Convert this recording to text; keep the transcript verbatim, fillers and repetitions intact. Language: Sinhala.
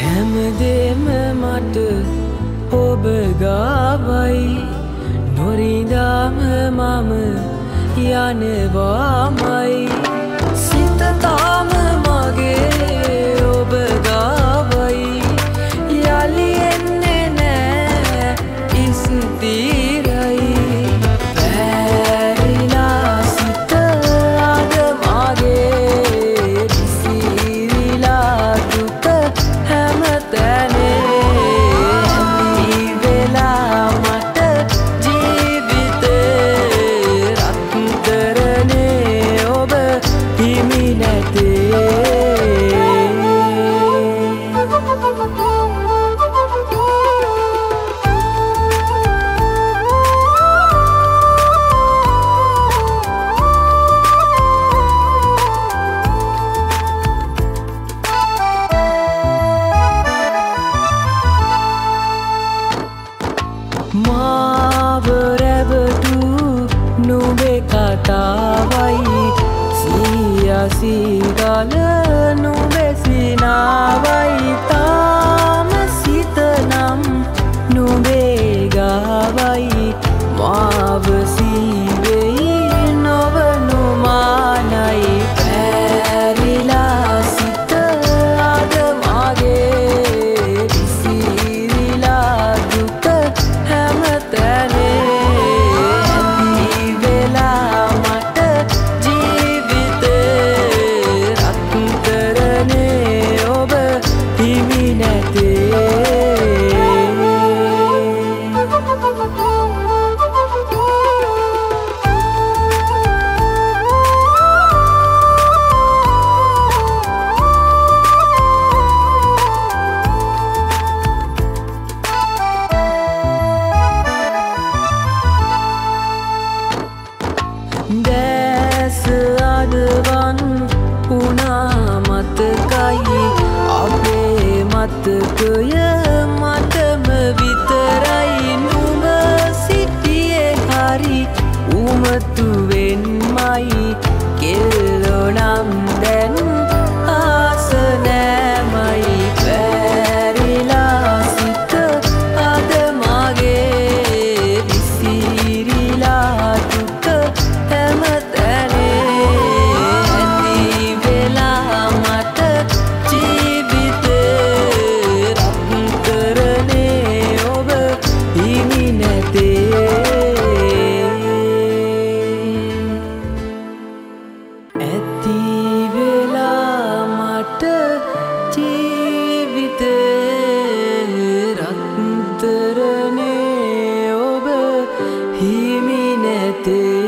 හැමදේම මට ඔබ ගාවයි නොරිඳාම මම යනවාමයි සිත තාම මගේ ඔබ ගාවයි යලි එන්නේ නෑ ඉස්තිරයි බැරිලා සිත අද මගේ විසිරිලා දුක හැමතැනේ Te